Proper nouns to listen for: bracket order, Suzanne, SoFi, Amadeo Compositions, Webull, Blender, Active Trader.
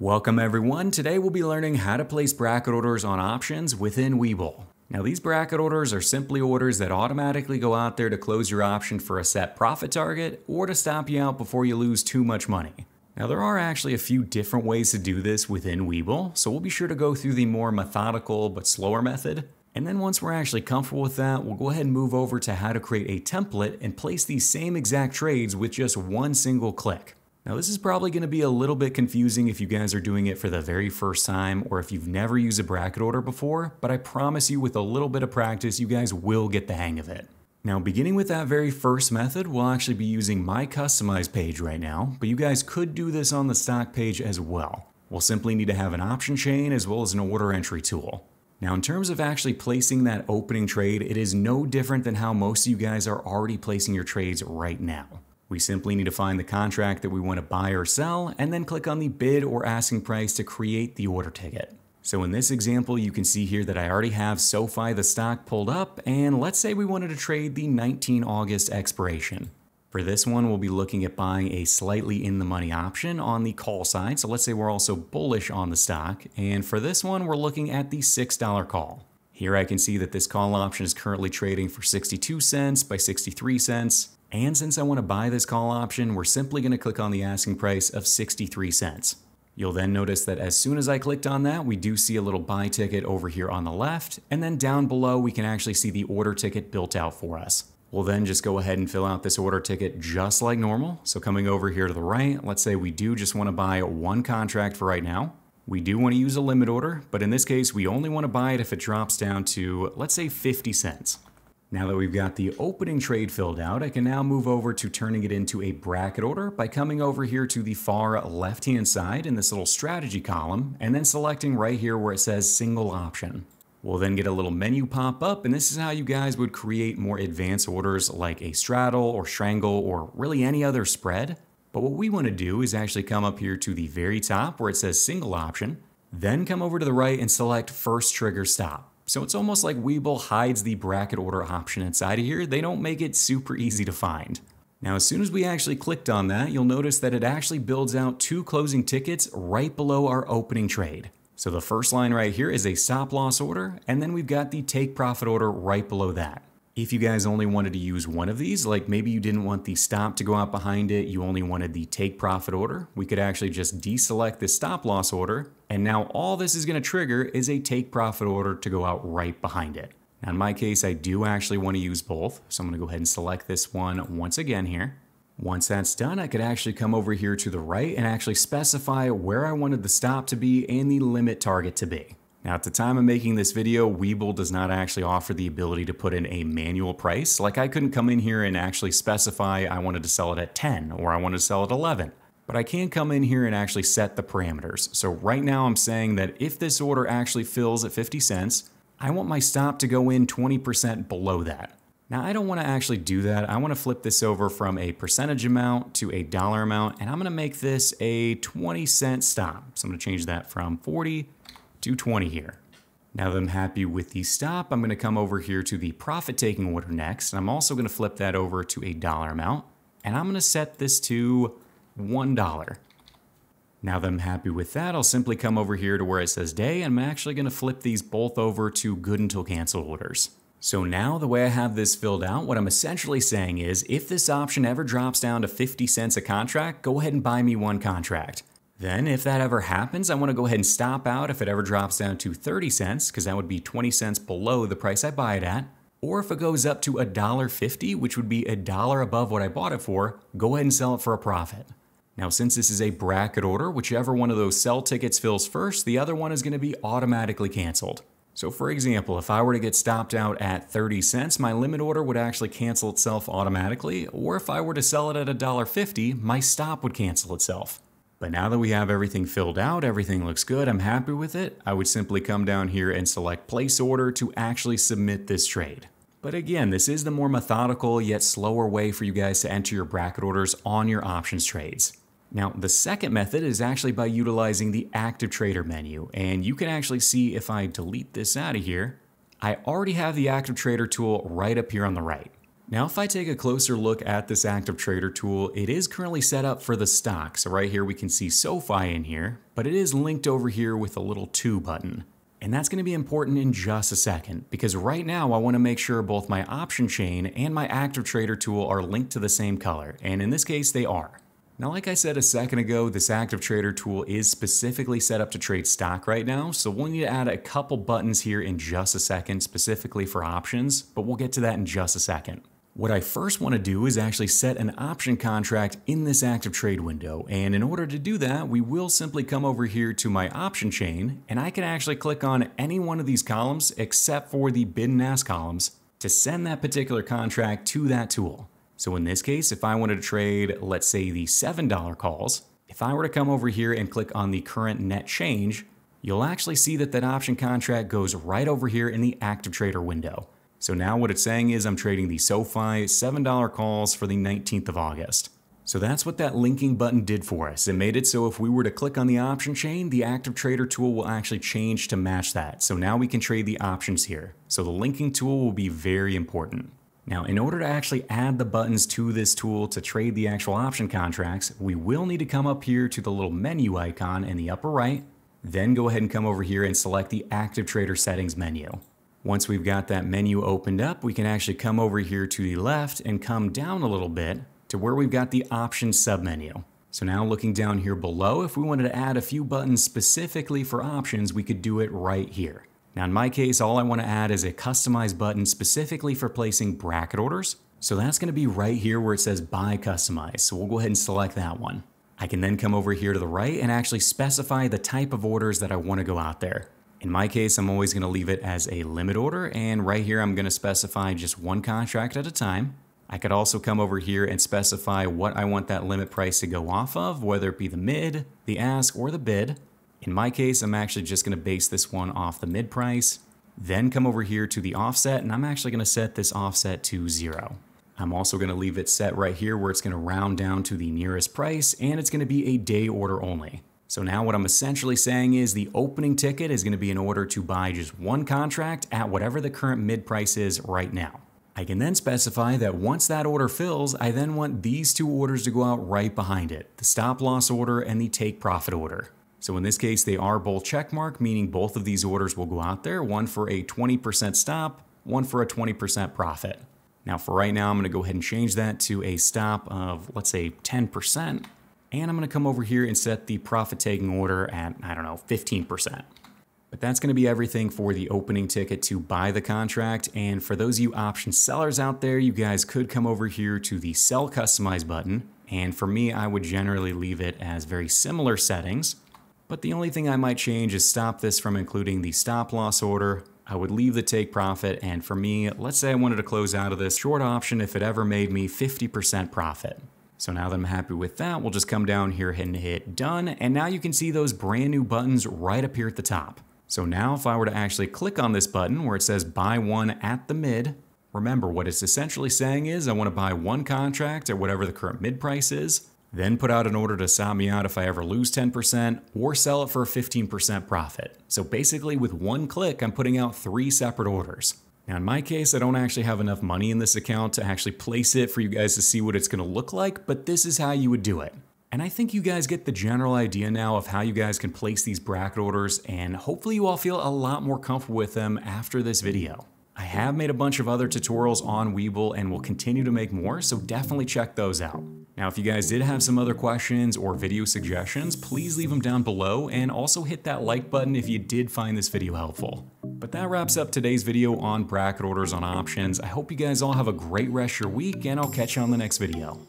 Welcome everyone. Today we'll be learning how to place bracket orders on options within Webull. Now these bracket orders are simply orders that automatically go out there to close your option for a set profit target or to stop you out before you lose too much money. Now there are actually a few different ways to do this within Webull, so we'll be sure to go through the more methodical but slower method. And then once we're actually comfortable with that, we'll go ahead and move over to how to create a template and place these same exact trades with just one single click. Now this is probably going to be a little bit confusing if you guys are doing it for the very first time or if you've never used a bracket order before, but I promise you with a little bit of practice, you guys will get the hang of it. Now beginning with that very first method, we'll actually be using my customized page right now, but you guys could do this on the stock page as well. We'll simply need to have an option chain as well as an order entry tool. Now in terms of actually placing that opening trade, it is no different than how most of you guys are already placing your trades right now. We simply need to find the contract that we want to buy or sell and then click on the bid or asking price to create the order ticket. So in this example, you can see here that I already have SoFi the stock pulled up, and let's say we wanted to trade the 19 August expiration. For this one, we'll be looking at buying a slightly in the money option on the call side. So let's say we're also bullish on the stock. And for this one, we're looking at the $6 call. Here I can see that this call option is currently trading for 62 cents by 63 cents. And since I want to buy this call option, we're simply going to click on the asking price of 63 cents. You'll then notice that as soon as I clicked on that, we do see a little buy ticket over here on the left. And then down below, we can actually see the order ticket built out for us. We'll then just go ahead and fill out this order ticket just like normal. So coming over here to the right, let's say we do just want to buy one contract for right now. We do want to use a limit order, but in this case, we only want to buy it if it drops down to, let's say, 50 cents. Now that we've got the opening trade filled out, I can now move over to turning it into a bracket order by coming over here to the far left-hand side in this little strategy column, and then selecting right here where it says single option. We'll then get a little menu pop up, and this is how you guys would create more advanced orders like a straddle or strangle or really any other spread. But what we want to do is actually come up here to the very top where it says single option, then come over to the right and select first trigger stop. So it's almost like Webull hides the bracket order option inside of here. They don't make it super easy to find. Now, as soon as we actually clicked on that, you'll notice that it actually builds out two closing tickets right below our opening trade. So the first line right here is a stop loss order, and then we've got the take profit order right below that. If you guys only wanted to use one of these, like maybe you didn't want the stop to go out behind it, you only wanted the take profit order, we could actually just deselect the stop loss order. And now all this is going to trigger is a take profit order to go out right behind it. Now in my case, I do actually want to use both. So I'm going to go ahead and select this one once again here. Once that's done, I could actually come over here to the right and actually specify where I wanted the stop to be and the limit target to be. Now, at the time of making this video, Webull does not actually offer the ability to put in a manual price. Like I couldn't come in here and actually specify I wanted to sell it at 10 or I wanted to sell it at 11, but I can come in here and actually set the parameters. So right now I'm saying that if this order actually fills at 50 cents, I want my stop to go in 20% below that. Now I don't want to actually do that. I want to flip this over from a percentage amount to a dollar amount, and I'm going to make this a 20 cent stop. So I'm going to change that from 40 220 here. Now that I'm happy with the stop, I'm going to come over here to the profit taking order next. And I'm also going to flip that over to a dollar amount, and I'm going to set this to $1. Now that I'm happy with that, I'll simply come over here to where it says day, and I'm actually going to flip these both over to good until cancel orders. So now the way I have this filled out, what I'm essentially saying is if this option ever drops down to 50 cents a contract, go ahead and buy me one contract. Then if that ever happens, I want to go ahead and stop out if it ever drops down to 30 cents, because that would be 20 cents below the price I buy it at. Or if it goes up to $1.50, which would be $1 above what I bought it for, go ahead and sell it for a profit. Now, since this is a bracket order, whichever one of those sell tickets fills first, the other one is going to be automatically canceled. So for example, if I were to get stopped out at 30 cents, my limit order would actually cancel itself automatically. Or if I were to sell it at $1.50, my stop would cancel itself. But now that we have everything filled out, everything looks good, I'm happy with it, I would simply come down here and select place order to actually submit this trade. But again, this is the more methodical yet slower way for you guys to enter your bracket orders on your options trades. Now, the second method is actually by utilizing the Active Trader menu, and you can actually see if I delete this out of here, I already have the Active Trader tool right up here on the right. Now, if I take a closer look at this Active Trader tool, it is currently set up for the stock. So right here, we can see SoFi in here, but it is linked over here with a little 2 button. And that's going to be important in just a second, because right now I want to make sure both my option chain and my Active Trader tool are linked to the same color. And in this case, they are. Now, like I said a second ago, this Active Trader tool is specifically set up to trade stock right now. So we'll need to add a couple buttons here in just a second, specifically for options, but we'll get to that in just a second. What I first want to do is actually set an option contract in this active trade window. And in order to do that, we will simply come over here to my option chain, and I can actually click on any one of these columns except for the bid and ask columns to send that particular contract to that tool. So in this case, if I wanted to trade, let's say the $7 calls, if I were to come over here and click on the current net change, you'll actually see that that option contract goes right over here in the active trader window. So now what it's saying is I'm trading the SoFi $7 calls for the 19th of August. So that's what that linking button did for us. It made it so if we were to click on the option chain, the Active Trader tool will actually change to match that. So now we can trade the options here. So the linking tool will be very important. Now, in order to actually add the buttons to this tool to trade the actual option contracts, we will need to come up here to the little menu icon in the upper right, then go ahead and come over here and select the Active Trader settings menu. Once we've got that menu opened up, we can actually come over here to the left and come down a little bit to where we've got the options submenu. So now looking down here below, if we wanted to add a few buttons specifically for options, we could do it right here. Now in my case, all I want to add is a customized button specifically for placing bracket orders. So that's going to be right here where it says buy customize. So we'll go ahead and select that one. I can then come over here to the right and actually specify the type of orders that I want to go out there. In my case, I'm always going to leave it as a limit order, and right here I'm going to specify just one contract at a time. I could also come over here and specify what I want that limit price to go off of, whether it be the mid, the ask, or the bid. In my case, I'm actually just going to base this one off the mid price, then come over here to the offset, and I'm actually going to set this offset to 0. I'm also going to leave it set right here where it's going to round down to the nearest price, and it's going to be a day order only. So now what I'm essentially saying is the opening ticket is going to be in order to buy just one contract at whatever the current mid price is right now. I can then specify that once that order fills, I then want these two orders to go out right behind it, the stop loss order and the take profit order. So in this case, they are both checkmark, meaning both of these orders will go out there, one for a 20% stop, one for a 20% profit. Now for right now, I'm going to go ahead and change that to a stop of, let's say, 10%. And I'm going to come over here and set the profit taking order at, I don't know, 15%. But that's going to be everything for the opening ticket to buy the contract. And for those of you option sellers out there, you guys could come over here to the sell customize button. And for me, I would generally leave it as very similar settings. But the only thing I might change is stop this from including the stop loss order. I would leave the take profit. And for me, let's say I wanted to close out of this short option if it ever made me 50% profit. So now that I'm happy with that, we'll just come down here and hit done. And now you can see those brand new buttons right up here at the top. So now if I were to actually click on this button where it says buy one at the mid, remember what it's essentially saying is I want to buy one contract at whatever the current mid price is, then put out an order to stop me out if I ever lose 10% or sell it for a 15% profit. So basically with one click, I'm putting out 3 separate orders. Now in my case, I don't actually have enough money in this account to actually place it for you guys to see what it's going to look like, but this is how you would do it. And I think you guys get the general idea now of how you guys can place these bracket orders, and hopefully you all feel a lot more comfortable with them after this video. I have made a bunch of other tutorials on Webull and will continue to make more, so definitely check those out. Now, if you guys did have some other questions or video suggestions, please leave them down below, and also hit that like button if you did find this video helpful. But that wraps up today's video on bracket orders on options. I hope you guys all have a great rest of your week, and I'll catch you on the next video.